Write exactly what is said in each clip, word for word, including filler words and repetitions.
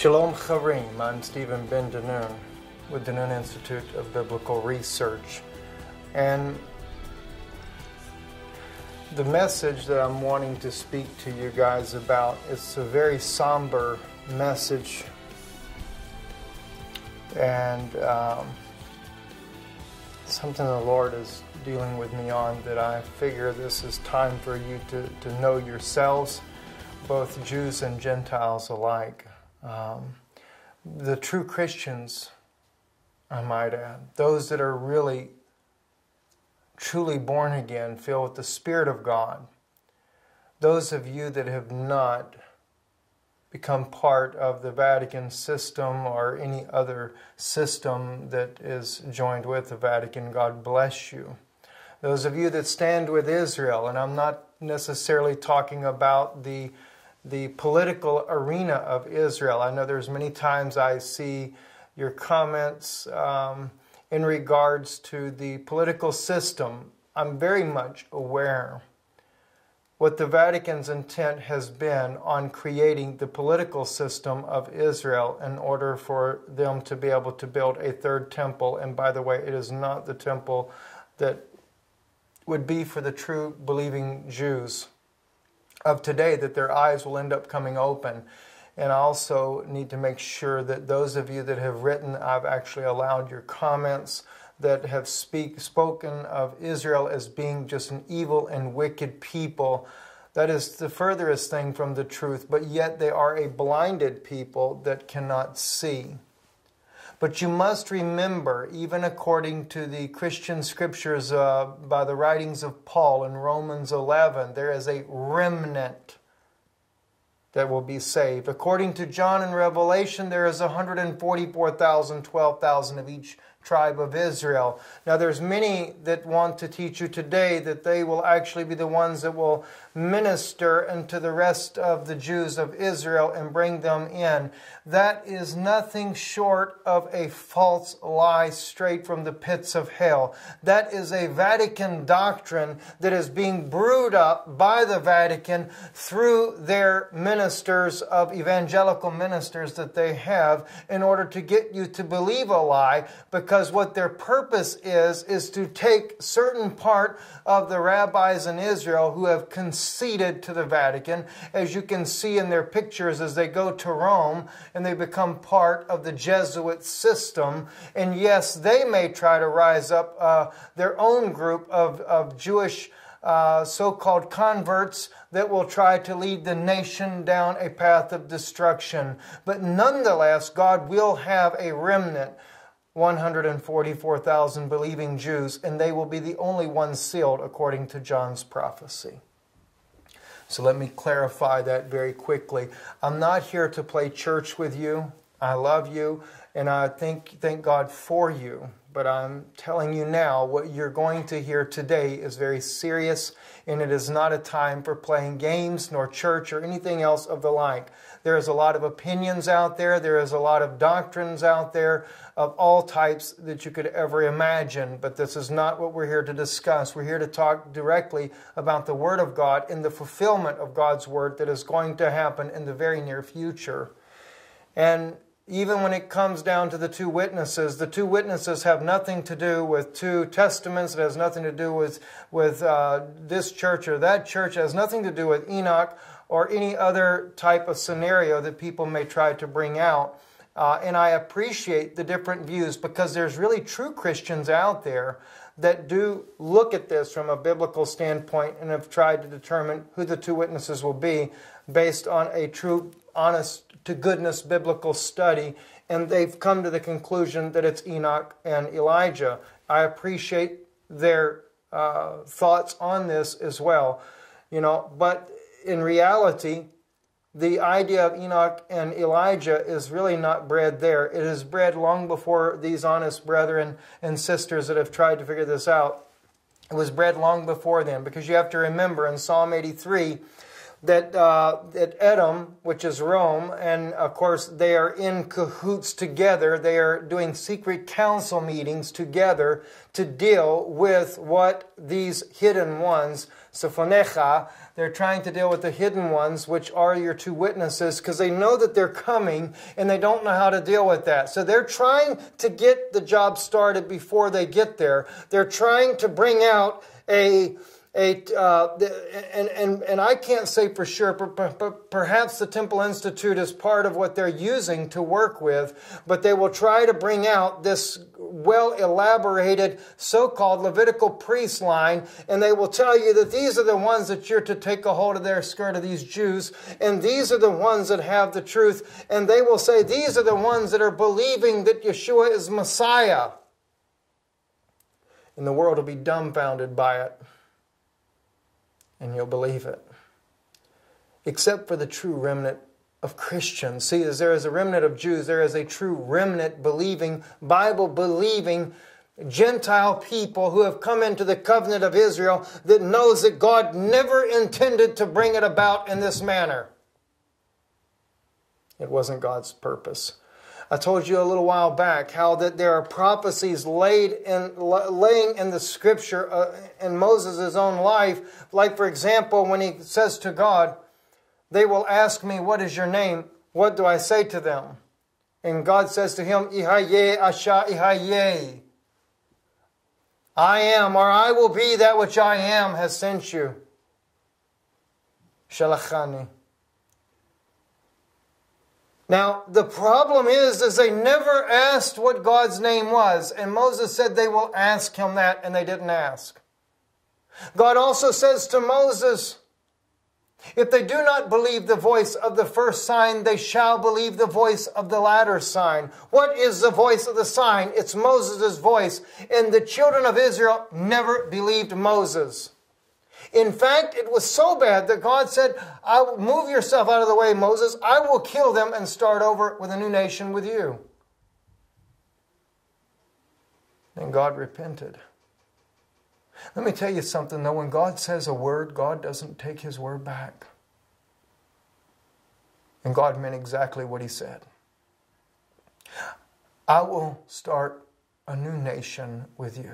Shalom Chaverim, I'm Stephen Ben-Danoon with the Danoon Institute of Biblical Research. And the message that I'm wanting to speak to you guys about is a very somber message. And um, something the Lord is dealing with me on that I figure this is time for you to, to know yourselves, both Jews and Gentiles alike. Um, the true Christians, I might add, those that are really truly born again, filled with the Spirit of God, those of you that have not become part of the Vatican system or any other system that is joined with the Vatican, God bless you. Those of you that stand with Israel, and I'm not necessarily talking about the the political arena of Israel. I know there's many times I see your comments um, in regards to the political system. I'm very much aware what the Vatican's intent has been on creating the political system of Israel in order for them to be able to build a third temple. And by the way, it is not the temple that would be for the true believing Jews of today, that their eyes will end up coming open. And I also need to make sure that those of you that have written, I've actually allowed your comments that have speak, spoken of Israel as being just an evil and wicked people. That is the furthest thing from the truth, but yet they are a blinded people that cannot see. But you must remember, even according to the Christian scriptures uh, by the writings of Paul in Romans eleven, there is a remnant that will be saved. According to John in Revelation, there is one hundred forty-four thousand, twelve thousand of each tribe of Israel. Now there's many that want to teach you today that they will actually be the ones that will minister unto the rest of the Jews of Israel and bring them in. That is nothing short of a false lie straight from the pits of hell. That is a Vatican doctrine that is being brewed up by the Vatican through their ministers of evangelical ministers that they have in order to get you to believe a lie, because Because what their purpose is, is to take certain part of the rabbis in Israel who have conceded to the Vatican, as you can see in their pictures as they go to Rome and they become part of the Jesuit system. And yes, they may try to rise up uh, their own group of, of Jewish uh, so-called converts that will try to lead the nation down a path of destruction. But nonetheless, God will have a remnant, one hundred forty-four thousand believing Jews, and they will be the only ones sealed according to John's prophecy. So let me clarify that very quickly. I'm not here to play church with you. I love you, and I thank, thank God for you. But I'm telling you now, what you're going to hear today is very serious, and it is not a time for playing games, nor church, or anything else of the like. There is a lot of opinions out there. There is a lot of doctrines out there of all types that you could ever imagine. But this is not what we're here to discuss. We're here to talk directly about the Word of God and the fulfillment of God's Word that is going to happen in the very near future. And even when it comes down to the two witnesses, the two witnesses have nothing to do with two testaments. It has nothing to do with, with uh, this church or that church. It has nothing to do with Enoch or any other type of scenario that people may try to bring out. Uh, and I appreciate the different views, because there's really true Christians out there that do look at this from a biblical standpoint and have tried to determine who the two witnesses will be based on a true, honest, to goodness biblical study, and they've come to the conclusion that it's Enoch and Elijah. I appreciate their uh, thoughts on this as well, you know, but in reality, the idea of Enoch and Elijah is really not bred there. It is bred long before these honest brethren and sisters that have tried to figure this out. It was bred long before then, because you have to remember in Psalm eighty-three, that uh, that Edom, which is Rome, and of course they are in cahoots together. They are doing secret council meetings together to deal with what these hidden ones, Sephonecha, they're trying to deal with the hidden ones, which are your two witnesses, because they know that they're coming and they don't know how to deal with that. So they're trying to get the job started before they get there. They're trying to bring out a... A, uh, and, and, and I can't say for sure, but, but perhaps the Temple Institute is part of what they're using to work with, but they will try to bring out this well-elaborated so-called Levitical priest line, and they will tell you that these are the ones that you're to take a hold of their skirt of these Jews, and these are the ones that have the truth, and they will say these are the ones that are believing that Yeshua is Messiah. And the world will be dumbfounded by it. And you'll believe it. Except for the true remnant of Christians. See, as there is a remnant of Jews, there is a true remnant believing, Bible-believing Gentile people who have come into the covenant of Israel that knows that God never intended to bring it about in this manner. It wasn't God's purpose. I told you a little while back how that there are prophecies laid in, laying in the scripture uh, in Moses' own life. Like, for example, when he says to God, they will ask me, what is your name? What do I say to them? And God says to him, Ihaye Asha Ihaye. I am, or I will be that which I am, has sent you. Shalachani. Now, the problem is, is they never asked what God's name was. And Moses said they will ask him that, and they didn't ask. God also says to Moses, if they do not believe the voice of the first sign, they shall believe the voice of the latter sign. What is the voice of the sign? It's Moses' voice. And the children of Israel never believed Moses. In fact, it was so bad that God said, I will move yourself out of the way, Moses. I will kill them and start over with a new nation with you. And God repented. Let me tell you something, though. When God says a word, God doesn't take his word back. And God meant exactly what he said. I will start a new nation with you.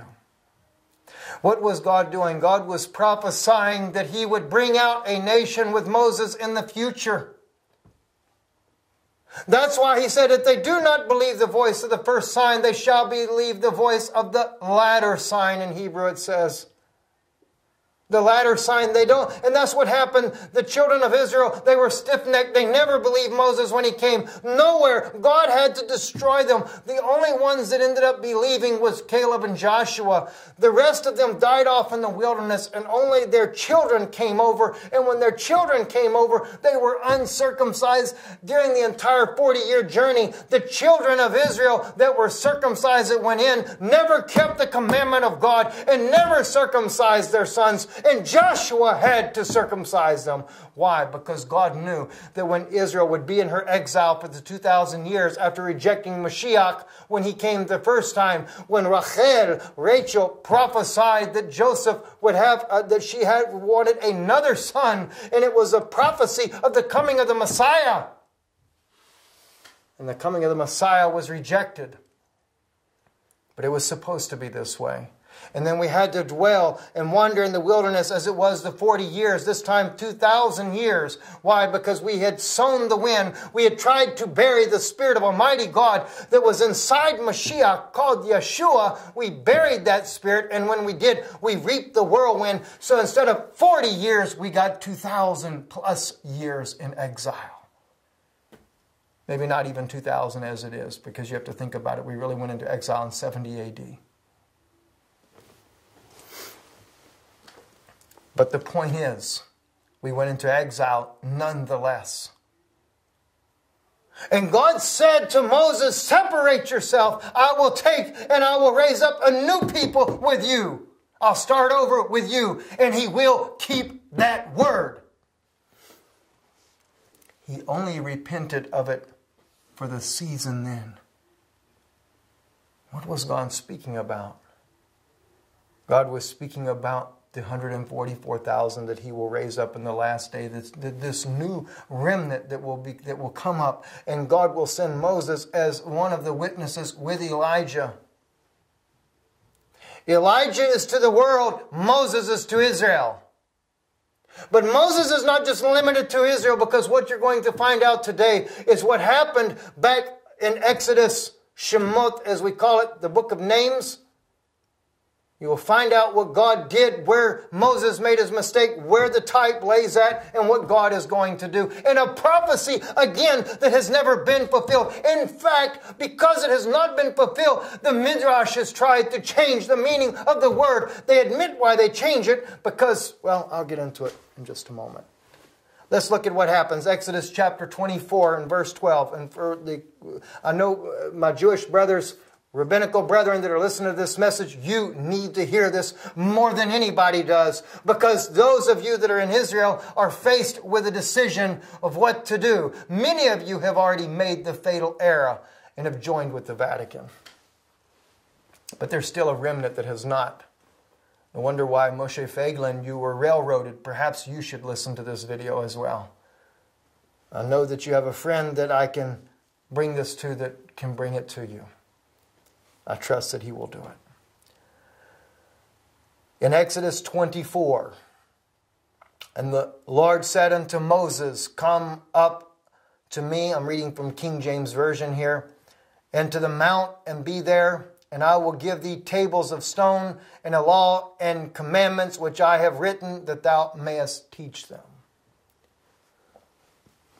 What was God doing? God was prophesying that he would bring out a nation with Moses in the future. That's why he said, if they do not believe the voice of the first sign, they shall believe the voice of the latter sign. In Hebrew it says, the latter sign they don't. And that's what happened. The children of Israel, they were stiff-necked. They never believed Moses when he came. Nowhere. God had to destroy them. The only ones that ended up believing was Caleb and Joshua. The rest of them died off in the wilderness, and only their children came over. And when their children came over, they were uncircumcised during the entire forty-year journey. The children of Israel that were circumcised that went in never kept the commandment of God and never circumcised their sons. And Joshua had to circumcise them. Why? Because God knew that when Israel would be in her exile for the two thousand years after rejecting Mashiach, when he came the first time, when Rachel, Rachel prophesied that Joseph would have, uh, that she had wanted another son, and it was a prophecy of the coming of the Messiah. And the coming of the Messiah was rejected. But it was supposed to be this way. And then we had to dwell and wander in the wilderness as it was the forty years, this time two thousand years. Why? Because we had sown the wind. We had tried to bury the Spirit of Almighty God that was inside Mashiach, called Yeshua. We buried that Spirit, and when we did, we reaped the whirlwind. So instead of forty years, we got two thousand plus years in exile. Maybe not even two thousand as it is, because you have to think about it. We really went into exile in seventy A D But the point is, we went into exile nonetheless. And God said to Moses, separate yourself. I will take and I will raise up a new people with you. I'll start over with you. And he will keep that word. He only repented of it for the season then. What was God speaking about? God was speaking about the one hundred forty-four thousand that he will raise up in the last day, this, this new remnant that will, be, that will come up. And God will send Moses as one of the witnesses with Elijah. Elijah is to the world, Moses is to Israel. But Moses is not just limited to Israel, because what you're going to find out today is what happened back in Exodus, Shemot, as we call it, the book of Names. You will find out what God did, where Moses made his mistake, where the type lays at, and what God is going to do. And a prophecy, again, that has never been fulfilled. In fact, because it has not been fulfilled, the Midrash has tried to change the meaning of the word. They admit why they change it, because, well, I'll get into it in just a moment. Let's look at what happens. Exodus chapter twenty-four and verse twelve. And for the, I know my Jewish brothers, rabbinical brethren that are listening to this message, you need to hear this more than anybody does, because those of you that are in Israel are faced with a decision of what to do. Many of you have already made the fatal error and have joined with the Vatican. But there's still a remnant that has not. No wonder why, Moshe Feiglin, you were railroaded. Perhaps you should listen to this video as well. I know that you have a friend that I can bring this to that can bring it to you. I trust that he will do it. In Exodus twenty-four, and the Lord said unto Moses, come up to me, I'm reading from King James Version here, and to the mount, and be there, and I will give thee tables of stone, and a law and commandments which I have written, that thou mayest teach them.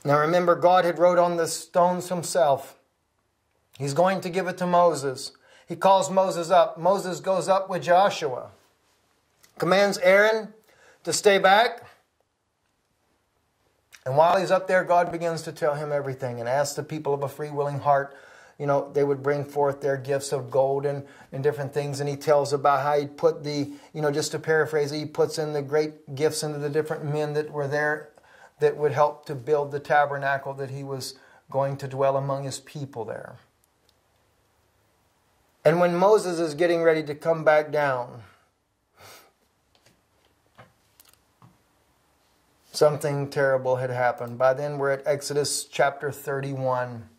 Now remember, God had wrote on the stones himself. He's going to give it to Moses. He calls Moses up. Moses goes up with Joshua. Commands Aaron to stay back. And while he's up there, God begins to tell him everything and asks the people of a free, willing heart, you know, they would bring forth their gifts of gold and, and different things. And he tells about how he put the, you know, just to paraphrase, he puts in the great gifts into the different men that were there that would help to build the tabernacle that he was going to dwell among his people there. And when Moses is getting ready to come back down, something terrible had happened. By then we're at Exodus chapter thirty-one.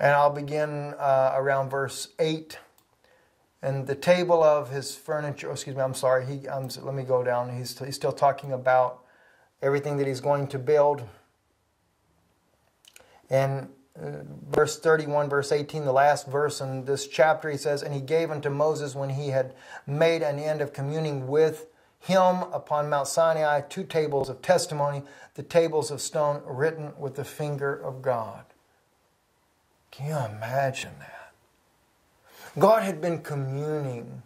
And I'll begin uh, around verse eight. And the table of his furniture, oh, excuse me, I'm sorry, he, um, let me go down. He's, he's still talking about everything that he's going to build. And verse thirty-one, verse eighteen, the last verse in this chapter, he says, and he gave unto Moses, when he had made an end of communing with him upon Mount Sinai, two tables of testimony, the tables of stone written with the finger of God. Can you imagine that? God had been communing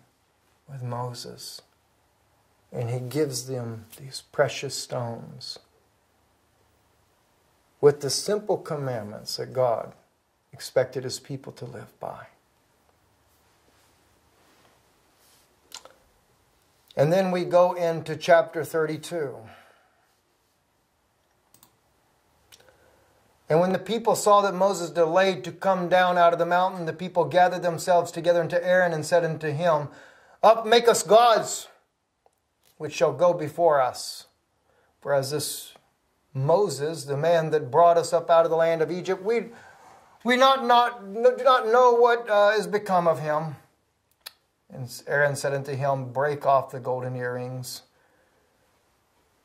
with Moses, and he gives them these precious stones with the simple commandments that God expected his people to live by. And then we go into chapter thirty-two. And when the people saw that Moses delayed to come down out of the mountain, the people gathered themselves together unto Aaron and said unto him, up, make us gods, which shall go before us. For as this Moses, the man that brought us up out of the land of Egypt, we, we not, not, do not know what uh, is become of him. And Aaron said unto him, break off the golden earrings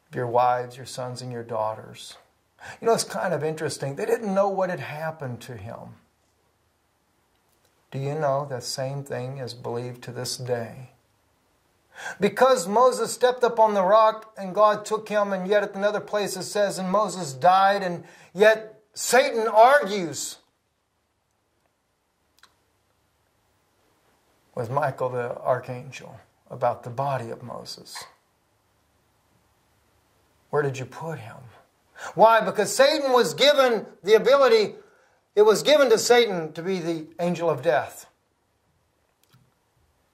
of your wives, your sons, and your daughters. You know, it's kind of interesting. They didn't know what had happened to him. Do you know that same thing is believed to this day? Because Moses stepped up on the rock and God took him, and yet at another place it says, and Moses died, and yet Satan argues with Michael the archangel about the body of Moses. Where did you put him? Why? Because Satan was given the ability, it was given to Satan to be the angel of death,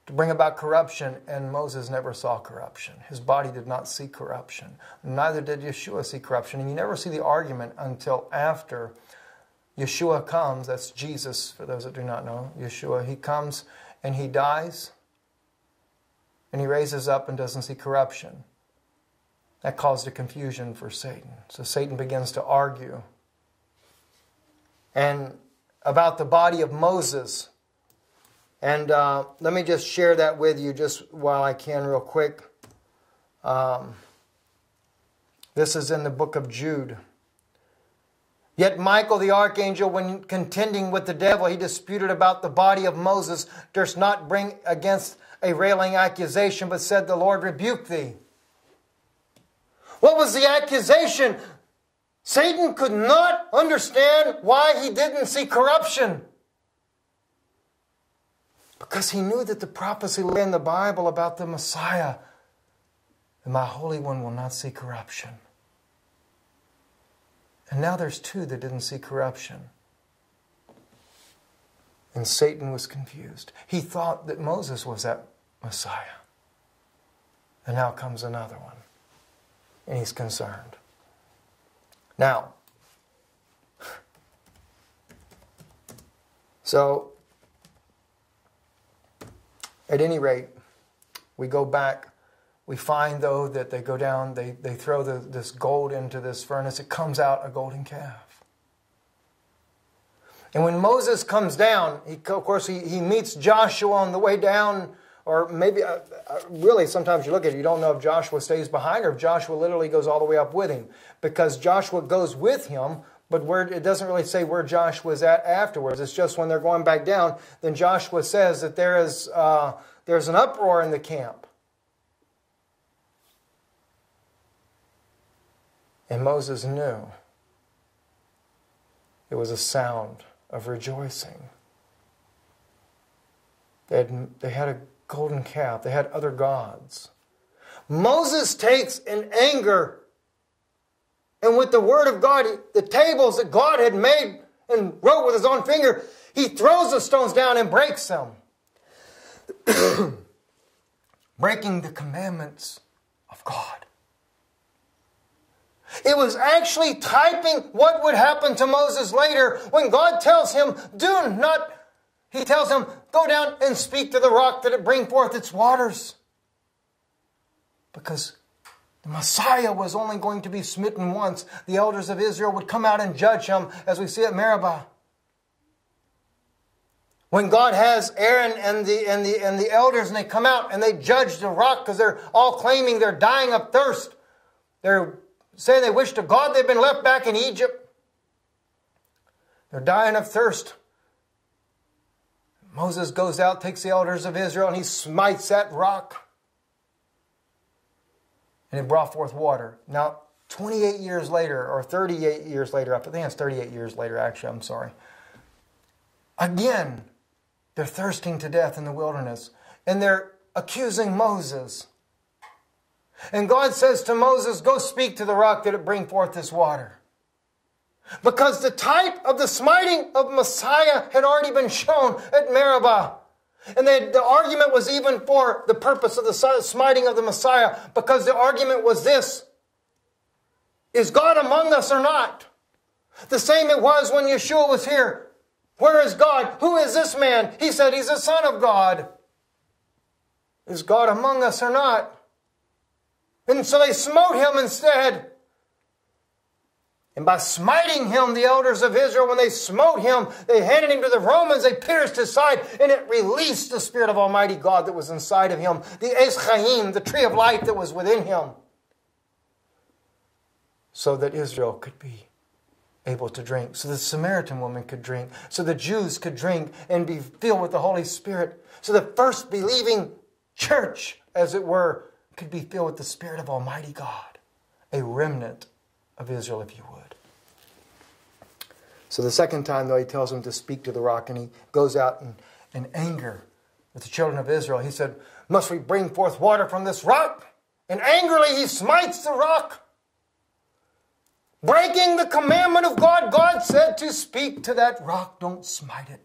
to bring about corruption, and Moses never saw corruption. His body did not see corruption. Neither did Yeshua see corruption. And you never see the argument until after Yeshua comes. That's Jesus, for those that do not know. Yeshua, he comes and he dies. and he raises up and doesn't see corruption. That caused a confusion for Satan. So Satan begins to argue. And about the body of Moses. And uh, let me just share that with you just while I can real quick. Um, this is in the book of Jude. Yet Michael the archangel, when contending with the devil, he disputed about the body of Moses, durst not bring against a railing accusation, but said, the Lord rebuked thee. What was the accusation? Satan could not understand why he didn't see corruption. Because he knew that the prophecy lay in the Bible about the Messiah. And my Holy One will not see corruption. And now there's two that didn't see corruption. And Satan was confused. He thought that Moses was that Messiah. And now comes another one. And he's concerned. Now, so, at any rate, we go back. We find, though, that they go down, they, they throw the, this gold into this furnace. It comes out a golden calf. And when Moses comes down, he, of course, he, he meets Joshua on the way down. Or maybe, uh, uh, really, sometimes you look at it, you don't know if Joshua stays behind or if Joshua literally goes all the way up with him. Because Joshua goes with him, but where, it doesn't really say where Joshua's at afterwards. It's just when they're going back down, then Joshua says that there is, uh, there's an uproar in the camp. And Moses knew it was a sound of rejoicing. They had, they had a golden calf. They had other gods. Moses takes in anger, and with the word of God, the tables that God had made and wrote with his own finger, he throws the stones down and breaks them. Breaking the commandments of God. It was actually typing what would happen to Moses later when God tells him, do not... He tells him, go down and speak to the rock that it bring forth its waters. Because the Messiah was only going to be smitten once. The elders of Israel would come out and judge him, as we see at Meribah. When God has Aaron and the, and the, and the elders, and they come out and they judge the rock because they're all claiming they're dying of thirst. They're saying they wish to God they've been left back in Egypt. They're dying of thirst. Moses goes out, takes the elders of Israel, and he smites that rock. And it brought forth water. Now, twenty-eight years later, or thirty-eight years later, I think it's thirty-eight years later, actually, I'm sorry. Again, they're thirsting to death in the wilderness. And they're accusing Moses. And God says to Moses, go speak to the rock that it bring forth this water. Because the type of the smiting of Messiah had already been shown at Meribah. And they, the argument was even for the purpose of the smiting of the Messiah. Because the argument was this. Is God among us or not? The same it was when Yeshua was here. Where is God? Who is this man? He said he's the Son of God. Is God among us or not? And so they smote him instead. And by smiting him, the elders of Israel, when they smote him, they handed him to the Romans, they pierced his side, and it released the Spirit of Almighty God that was inside of him, the Eitz Chaim, the tree of life that was within him, so that Israel could be able to drink, so the Samaritan woman could drink, so the Jews could drink and be filled with the Holy Spirit, so the first believing church, as it were, could be filled with the Spirit of Almighty God, a remnant of Israel, if you would. So the second time, though, he tells him to speak to the rock, and he goes out in, in anger with the children of Israel. He said, must we bring forth water from this rock? And angrily he smites the rock, breaking the commandment of God. God said to speak to that rock, don't smite it.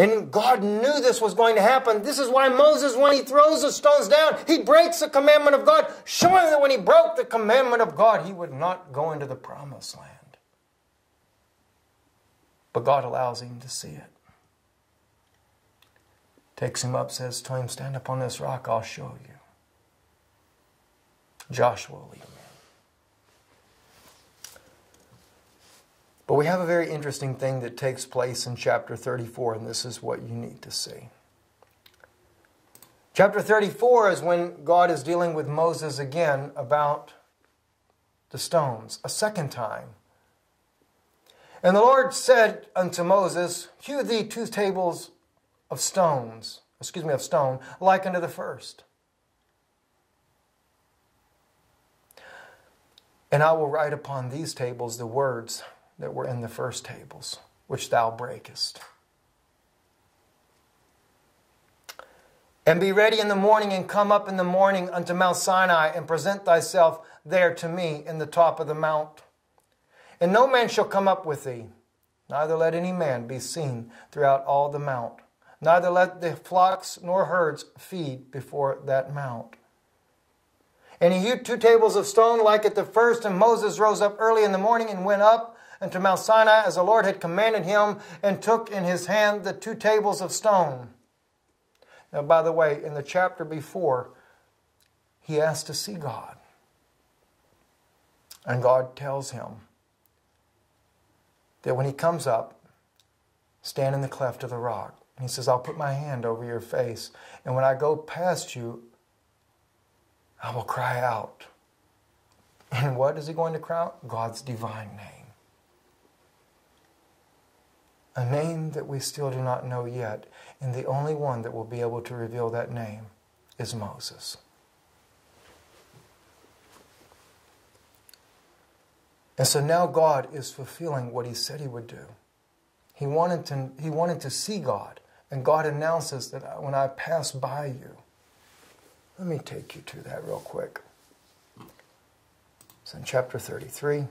And God knew this was going to happen. This is why Moses, when he throws the stones down, he breaks the commandment of God, showing that when he broke the commandment of God, he would not go into the promised land. But God allows him to see it. takes him up, says to him, stand upon this rock, I'll show you. Joshua will lead him in. But we have a very interesting thing that takes place in chapter thirty-four, and this is what you need to see. Chapter thirty-four is when God is dealing with Moses again about the stones, a second time. And the Lord said unto Moses, hew thee two tables of stones, excuse me, of stone, like unto the first. And I will write upon these tables the words that were in the first tables, which thou breakest. And be ready in the morning, and come up in the morning unto Mount Sinai, and present thyself there to me in the top of the mount. And no man shall come up with thee, neither let any man be seen throughout all the mount, neither let the flocks nor herds feed before that mount. And he hewed two tables of stone like at the first, and Moses rose up early in the morning and went up unto Mount Sinai as the Lord had commanded him, and took in his hand the two tables of stone. Now, by the way, in the chapter before, he asked to see God. And God tells him that when he comes up, stand in the cleft of the rock. And he says, I'll put my hand over your face, and when I go past you, I will cry out. And what is he going to cry out? God's divine name. A name that we still do not know yet. And the only one that will be able to reveal that name is Moses. And so now God is fulfilling what he said he would do. He wanted to, he wanted to see God. And God announces that when I pass by you, let me take you to that real quick. It's in chapter thirty-three.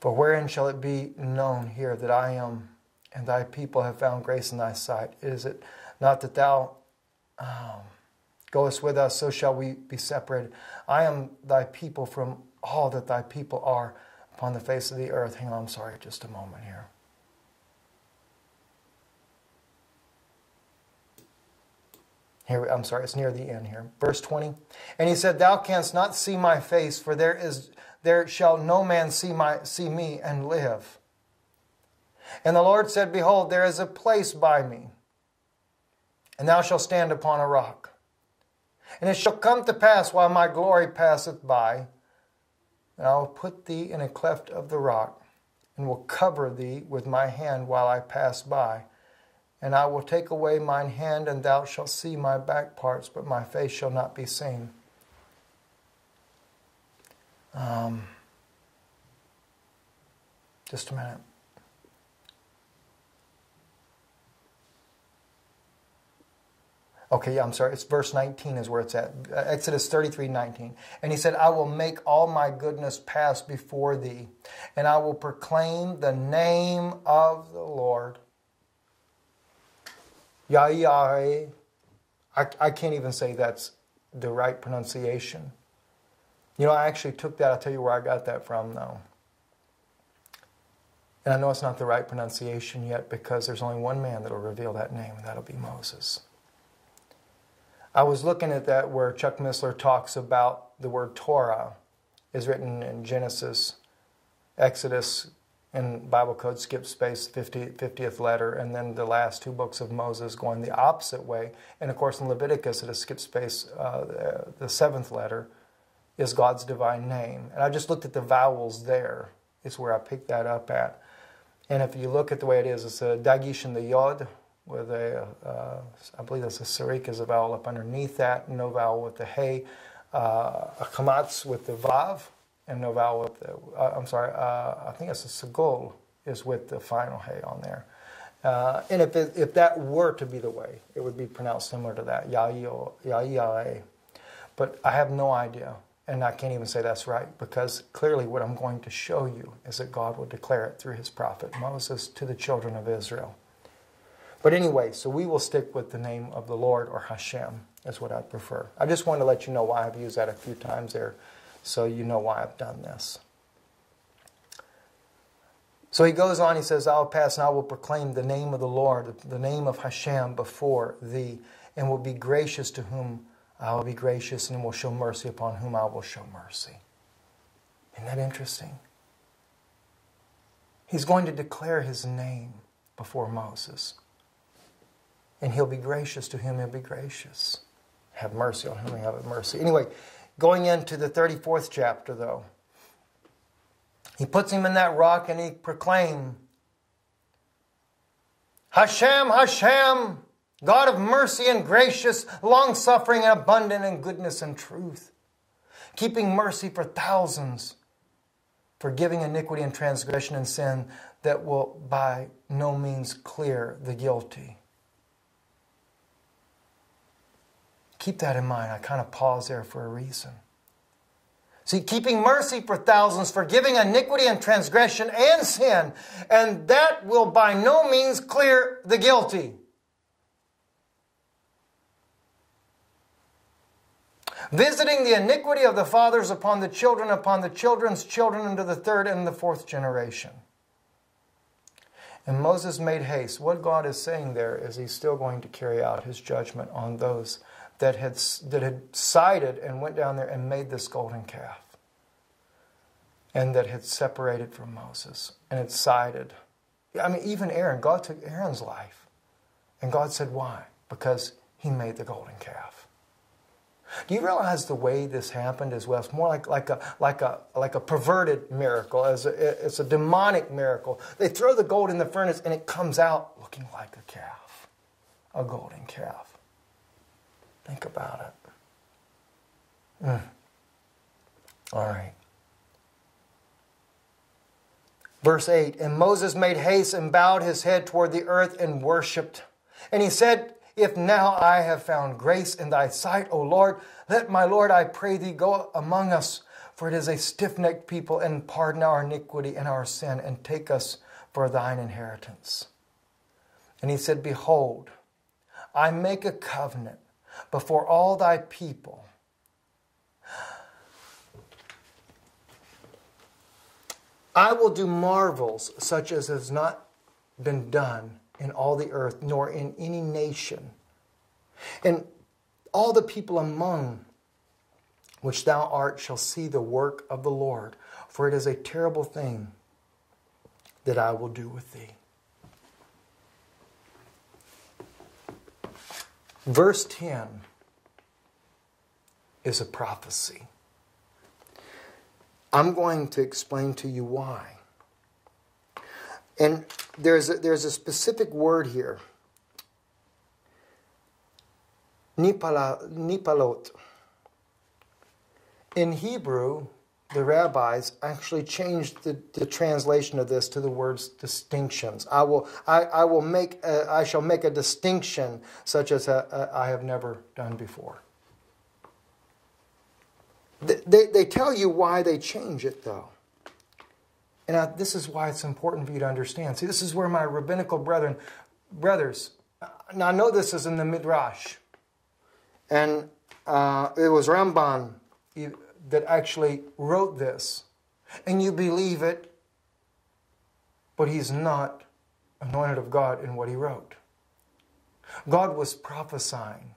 For wherein shall it be known here that I am, and thy people have found grace in thy sight? Is it not that thou um, goest with us, so shall we be separated? I am thy people from all that thy people are upon the face of the earth. Hang on, I'm sorry, just a moment here. Here, I'm sorry, it's near the end here. Verse twenty. And he said, thou canst not see my face, for there is there shall no man see my see me and live. And the Lord said, behold, there is a place by me, and thou shalt stand upon a rock. And it shall come to pass while my glory passeth by, and I will put thee in a cleft of the rock, and will cover thee with my hand while I pass by. And I will take away mine hand, and thou shalt see my back parts, but my face shall not be seen. Um, just a minute. Okay, yeah, I'm sorry. It's verse nineteen is where it's at. Exodus thirty-three, nineteen. And he said, I will make all my goodness pass before thee, and I will proclaim the name of the Lord. Yahweh. I, I can't even say that's the right pronunciation. You know, I actually took that. I'll tell you where I got that from, though. And I know it's not the right pronunciation yet, because there's only one man that will reveal that name, and that'll be Moses. I was looking at that where Chuck Missler talks about the word Torah is written in Genesis, Exodus, and Bible code skip space, fiftieth letter, and then the last two books of Moses going the opposite way. And of course in Leviticus it is skip space, uh, the seventh letter is God's divine name. And I just looked at the vowels there. It's where I picked that up at. And if you look at the way it is, it's a dagish and the yod, with a, uh, I believe that's a sarik is a vowel up underneath that, no vowel with the hey, uh, a kamatz with the vav, and no vowel with the, uh, I'm sorry, uh, I think that's a segol is with the final hey on there. Uh, and if, it, if that were to be the way, it would be pronounced similar to that, yayo, yayi. But I have no idea, and I can't even say that's right, because clearly what I'm going to show you is that God will declare it through his prophet Moses to the children of Israel. But anyway, so we will stick with the name of the Lord, or Hashem, is what I prefer. I just wanted to let you know why I've used that a few times there. So you know why I've done this. So he goes on, he says, I'll pass and I will proclaim the name of the Lord, the name of Hashem before thee, and will be gracious to whom I will be gracious, and will show mercy upon whom I will show mercy. Isn't that interesting? He's going to declare his name before Moses. And he'll be gracious to whom he'll be gracious. Have mercy on whom he'll have mercy. Anyway, going into the thirty-fourth chapter, though, he puts him in that rock and he proclaimed, Hashem, Hashem, God of mercy and gracious, long-suffering and abundant in goodness and truth, keeping mercy for thousands, forgiving iniquity and transgression and sin that will by no means clear the guilty. Keep that in mind. I kind of pause there for a reason. See, keeping mercy for thousands, forgiving iniquity and transgression and sin, and that will by no means clear the guilty. Visiting the iniquity of the fathers upon the children, upon the children's children, unto the third and the fourth generation. And Moses made haste. What God is saying there is he's still going to carry out his judgment on those that had, that had sided and went down there and made this golden calf, and that had separated from Moses and had sided. I mean, even Aaron, God took Aaron's life. And God said, why? Because he made the golden calf. Do you realize the way this happened as well? It's more like, like, a, like, a, like a perverted miracle. As a, it's a demonic miracle. They throw the gold in the furnace and it comes out looking like a calf, a golden calf. Think about it. Mm. All right. Verse eight, and Moses made haste and bowed his head toward the earth and worshipped. And he said, if now I have found grace in thy sight, O Lord, let my Lord, I pray thee, go among us, for it is a stiff-necked people, and pardon our iniquity and our sin, and take us for thine inheritance. And he said, behold, I make a covenant before all thy people. I will do marvels such as has not been done in all the earth, nor in any nation. And all the people among which thou art shall see the work of the Lord, for it is a terrible thing that I will do with thee. Verse ten is a prophecy. I'm going to explain to you why. And there's a, there's a specific word here. Nipala, nipalot. In Hebrew, the rabbis actually changed the, the translation of this to the words distinctions. I will, I, I will make, a, I shall make a distinction such as a, a, I have never done before. They, they, they tell you why they change it, though. And I, this is why it's important for you to understand. See, this is where my rabbinical brethren, brothers, now I know this is in the Midrash. And uh, it was Ramban that actually wrote this. And you believe it, but he's not anointed of God in what he wrote. God was prophesying.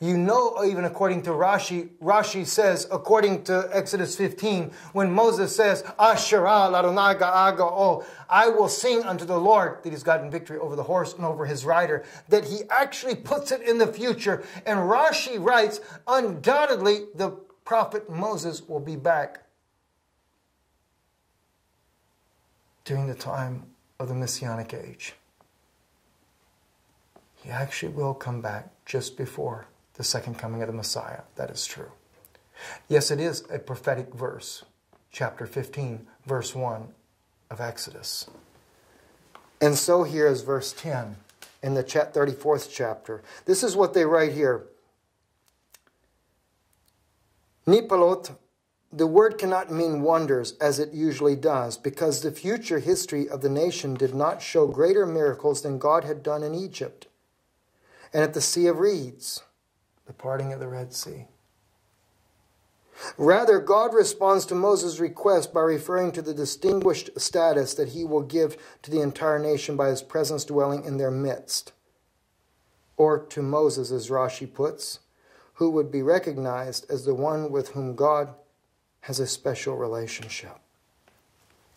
You know, even according to Rashi, Rashi says, according to Exodus fifteen, when Moses says, Asherah l'Adonai ga'aga'o, I will sing unto the Lord, that he's gotten victory over the horse and over his rider, that he actually puts it in the future. And Rashi writes, undoubtedly, the prophet Moses will be back during the time of the Messianic age. He actually will come back just before the second coming of the Messiah. That is true. Yes, it is a prophetic verse. Chapter fifteen, verse one of Exodus. And so here is verse ten in the thirty-fourth chapter. This is what they write here. Nipalot, the word cannot mean wonders as it usually does, because the future history of the nation did not show greater miracles than God had done in Egypt, and at the Sea of Reeds, the parting of the Red Sea. Rather, God responds to Moses' request by referring to the distinguished status that he will give to the entire nation by his presence dwelling in their midst. Or to Moses, as Rashi puts, who would be recognized as the one with whom God has a special relationship.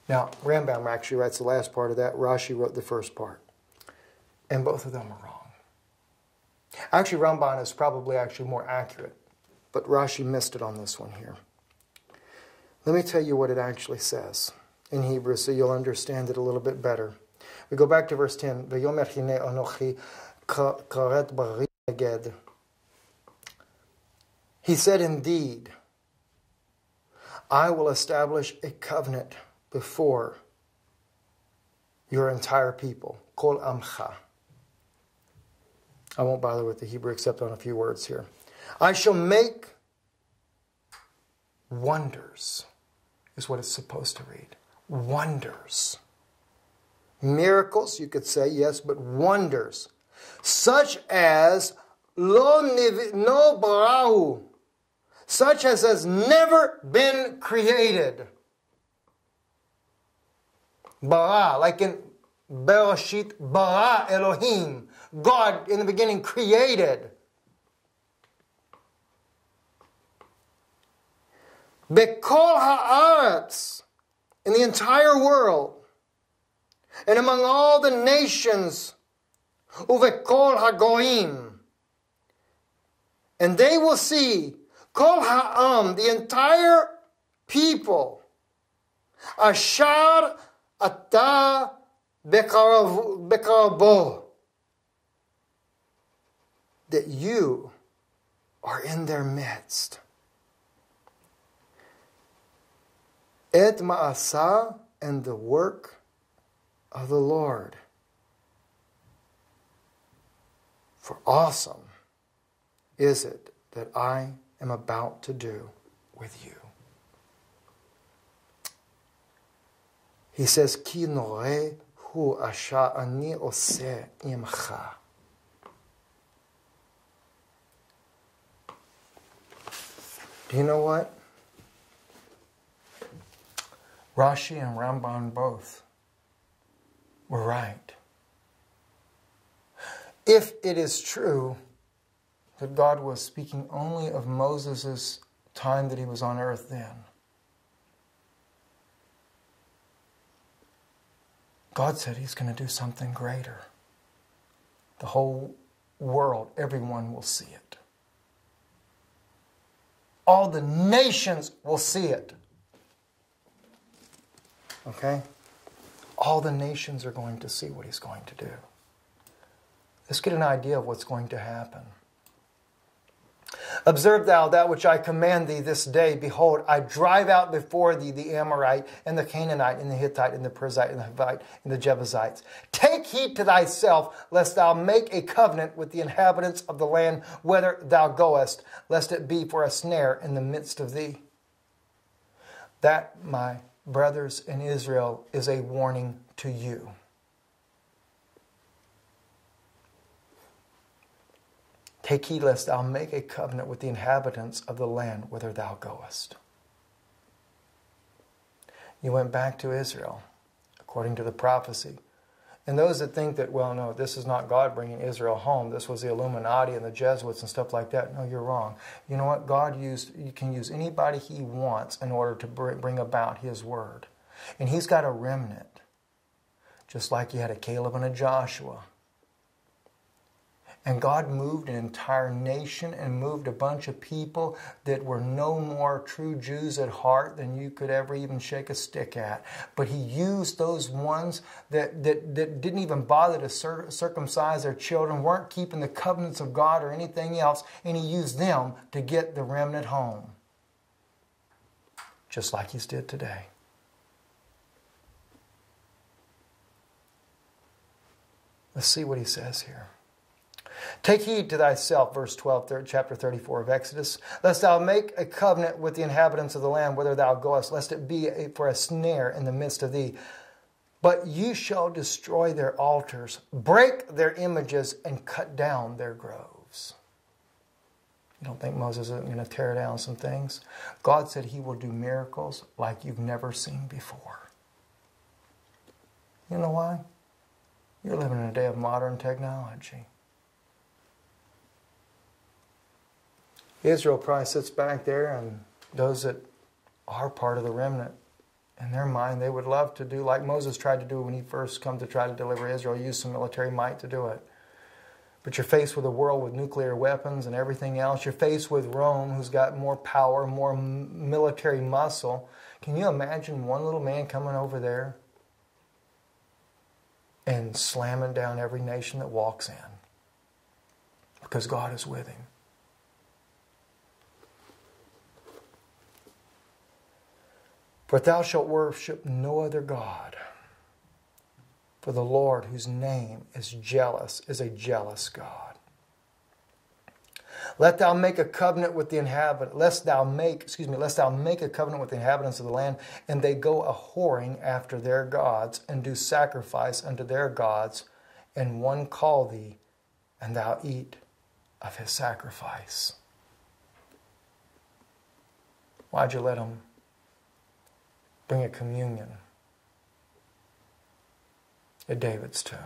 Now, Rambam actually writes the last part of that. Rashi wrote the first part. And both of them are wrong. Actually, Ramban is probably actually more accurate. But Rashi missed it on this one here. Let me tell you what it actually says in Hebrew so you'll understand it a little bit better. We go back to verse ten. He said, indeed, I will establish a covenant before your entire people. Kol amcha. I won't bother with the Hebrew except on a few words here. I shall make wonders, is what it's supposed to read. Wonders. Miracles, you could say, yes, but wonders. Such as lo no barahu, such as has never been created. Bara, like in Bereshit, bara Elohim. God, in the beginning, created. Bekol ha'aretz, in the entire world, and among all the nations, uvekol ha'goim, and they will see kol ha'am, the entire people, ashar ata bekarabo, that you are in their midst. Et ma'asa, and the work of the Lord. For awesome is it that I am about to do with you. He says, Ki noreh hu asha ani oseh imcha. Do you know what? Rashi and Ramban both were right. If it is true that God was speaking only of Moses' time that he was on earth then, God said he's going to do something greater. The whole world, everyone will see it. All the nations will see it. Okay? All the nations are going to see what he's going to do. Let's get an idea of what's going to happen. Observe thou that which I command thee this day. Behold, I drive out before thee the Amorite, and the Canaanite, and the Hittite, and the Perizzite, and the Hivite, and the Jebusites. Take heed to thyself, lest thou make a covenant with the inhabitants of the land, whither thou goest, lest it be for a snare in the midst of thee. That, my brothers in Israel, is a warning to you. Take heed lest thou make a covenant with the inhabitants of the land whither thou goest. You went back to Israel, according to the prophecy. And those that think that, well, no, this is not God bringing Israel home. This was the Illuminati and the Jesuits and stuff like that. No, you're wrong. You know what? God used, you can use anybody he wants in order to bring about his word. And he's got a remnant, just like you had a Caleb and a Joshua. And God moved an entire nation and moved a bunch of people that were no more true Jews at heart than you could ever even shake a stick at. But he used those ones that, that, that didn't even bother to cir- circumcise their children, weren't keeping the covenants of God or anything else, and he used them to get the remnant home. Just like he's did today. Let's see what he says here. Take heed to thyself, verse twelve, chapter thirty-four of Exodus, lest thou make a covenant with the inhabitants of the land whither thou goest, lest it be for a snare in the midst of thee. But you shall destroy their altars, break their images, and cut down their groves. You don't think Moses isn't going to tear down some things? God said he will do miracles like you've never seen before. You know why? You're living in a day of modern technology. Israel probably sits back there, and those that are part of the remnant, in their mind, they would love to do like Moses tried to do when he first came to try to deliver Israel, use some military might to do it. But you're faced with a world with nuclear weapons and everything else. You're faced with Rome, who's got more power, more military muscle. Can you imagine one little man coming over there and slamming down every nation that walks in? Because God is with him. For thou shalt worship no other God. For the Lord, whose name is jealous, is a jealous God. Let thou make a covenant with the inhabitants, lest thou make, excuse me, lest thou make a covenant with the inhabitants of the land, and they go a whoring after their gods, and do sacrifice unto their gods, and one call thee, and thou eat of his sacrifice. Why'd you let him bring a communion at David's tomb?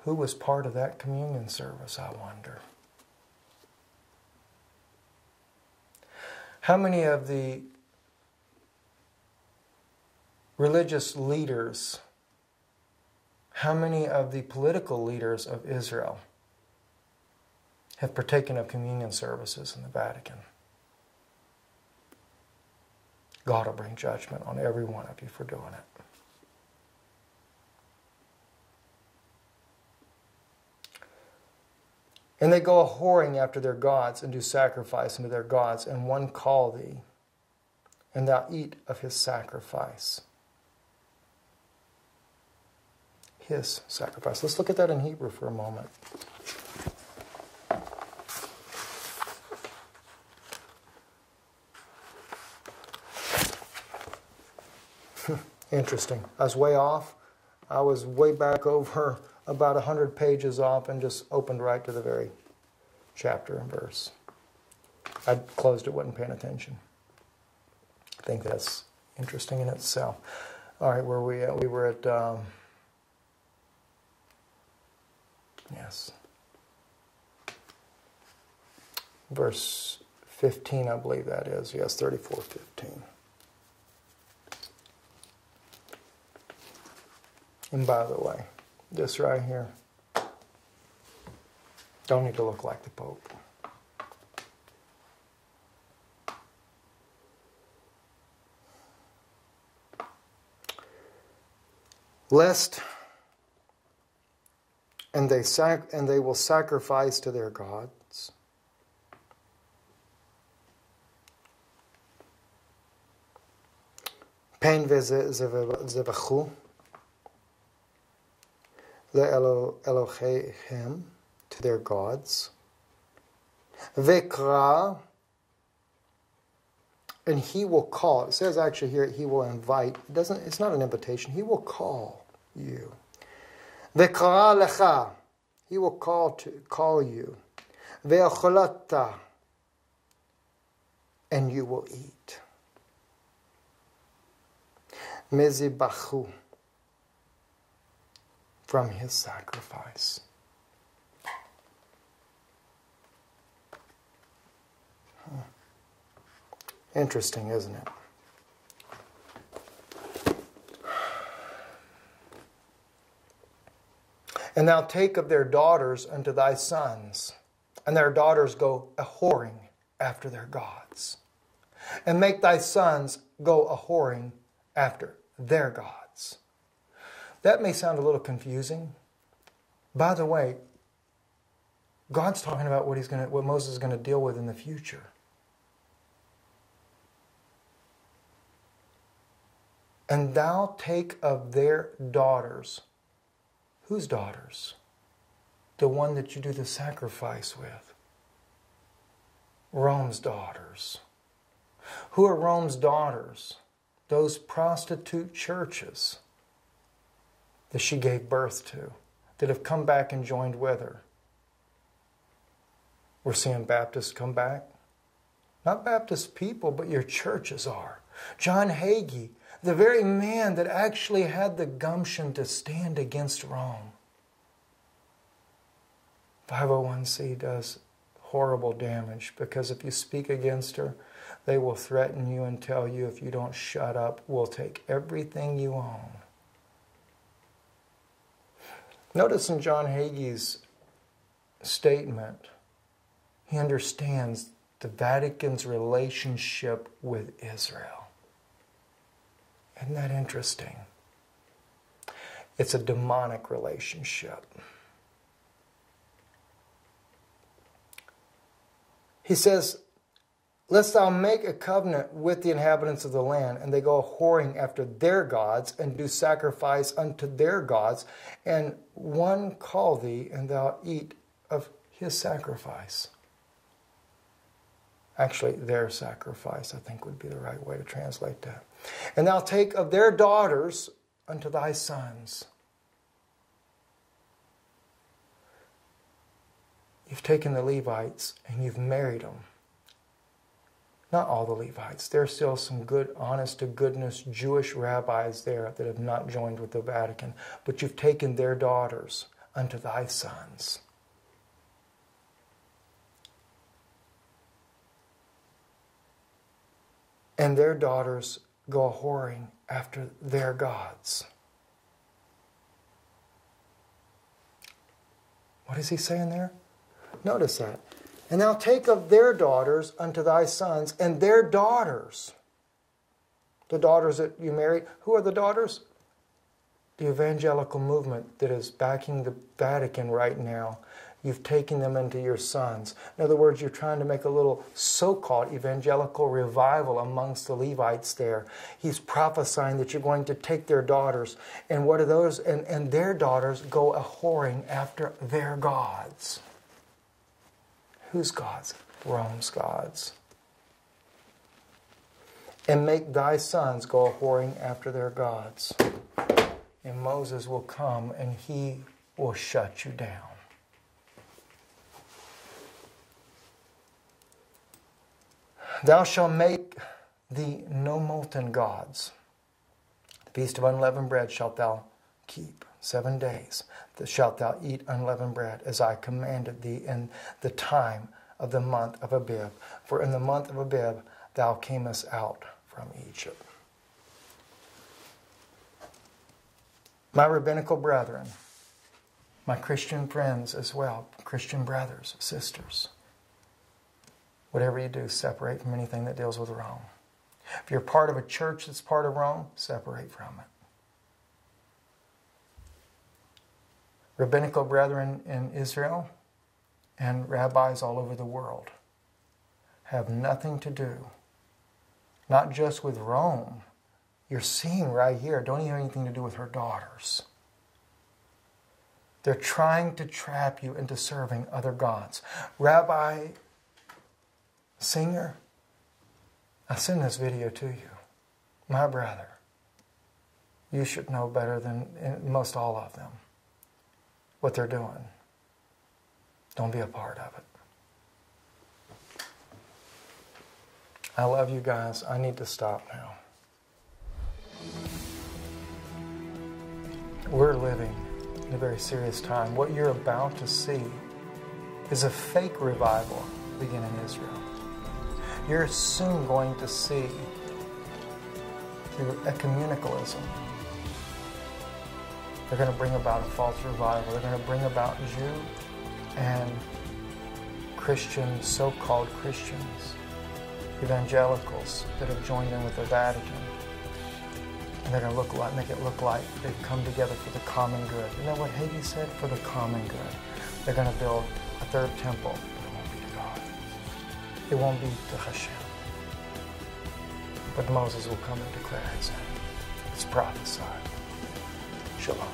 Who was part of that communion service, I wonder? How many of the religious leaders, how many of the political leaders of Israel have partaken of communion services in the Vatican? God will bring judgment on every one of you for doing it. And they go a-whoring after their gods, and do sacrifice unto their gods, and one call thee, and thou eat of his sacrifice. His sacrifice. Let's look at that in Hebrew for a moment. Interesting. I was way off. I was way back over about one hundred pages off and just opened right to the very chapter and verse. I closed it, wasn't paying attention. I think that's interesting in itself. All right, where we at? We were at, um, yes, verse fifteen, I believe that is. Yes, thirty-four fifteen. And by the way, this right here, don't need to look like the Pope. Lest, and they sac and they will sacrifice to their gods, pain zevachu. Le'elo Elohim, to their gods. Vekra, and he will call. It says actually here, he will invite. It doesn't, it's not an invitation. He will call you. Vekra lecha, he will call to call you. Ve'ocholata, and you will eat. Mezibachu, from his sacrifice. Huh. Interesting, isn't it? And thou take of their daughters unto thy sons, and their daughters go a-whoring after their gods, and make thy sons go a-whoring after their gods. That may sound a little confusing. By the way, God's talking about what he's going to, what Moses is going to deal with in the future. And thou take of their daughters. Whose daughters? The one that you do the sacrifice with. Rome's daughters. Who are Rome's daughters? Those prostitute churches that she gave birth to, that have come back and joined with her. We're seeing Baptists come back. Not Baptist people, but your churches are. John Hagee, the very man that actually had the gumption to stand against Rome. five oh one c does horrible damage, because if you speak against her, they will threaten you and tell you, if you don't shut up, we'll take everything you own. Notice in John Hagee's statement, he understands the Vatican's relationship with Israel. Isn't that interesting? It's a demonic relationship. He says, lest thou make a covenant with the inhabitants of the land, and they go whoring after their gods, and do sacrifice unto their gods, and one call thee, and thou eat of his sacrifice. Actually, their sacrifice, I think, would be the right way to translate that. And thou take of their daughters unto thy sons. You've taken the Levites and you've married them. Not all the Levites. There are still some good, honest-to-goodness Jewish rabbis there that have not joined with the Vatican. But you've taken their daughters unto thy sons. And their daughters go whoring after their gods. What is he saying there? Notice that. And thou take of their daughters unto thy sons, and their daughters, the daughters that you married. Who are the daughters? The evangelical movement that is backing the Vatican right now. You've taken them into your sons. In other words, you're trying to make a little so-called evangelical revival amongst the Levites there. He's prophesying that you're going to take their daughters. And what are those? And, and their daughters go a-whoring after their gods. Whose gods? Rome's gods. And make thy sons go a-whoring after their gods. And Moses will come and he will shut you down. Thou shalt make thee no molten gods. The feast of unleavened bread shalt thou keep seven days. That shalt thou eat unleavened bread, as I commanded thee in the time of the month of Abib. For in the month of Abib thou camest out from Egypt. My rabbinical brethren, my Christian friends as well, Christian brothers, sisters, whatever you do, separate from anything that deals with Rome. If you're part of a church that's part of Rome, separate from it. Rabbinical brethren in Israel and rabbis all over the world have nothing to do, not just with Rome. You're seeing right here, don't even have anything to do with her daughters. They're trying to trap you into serving other gods. Rabbi Singer, I send this video to you. My brother, you should know better than most all of them what they're doing. Don't be a part of it. I love you guys. I need to stop now. We're living in a very serious time. What you're about to see is a fake revival beginning in Israel. You're soon going to see through ecumenicalism. They're going to bring about a false revival. They're going to bring about Jew and Christian, so-called Christians, evangelicals that have joined in with the Vatican. And they're going to look like, make it look like they've come together for the common good. You know what Hagee said? For the common good. They're going to build a third temple. It won't be to Hashem. But Moses will come and declare his name. It's prophesied. Shalom.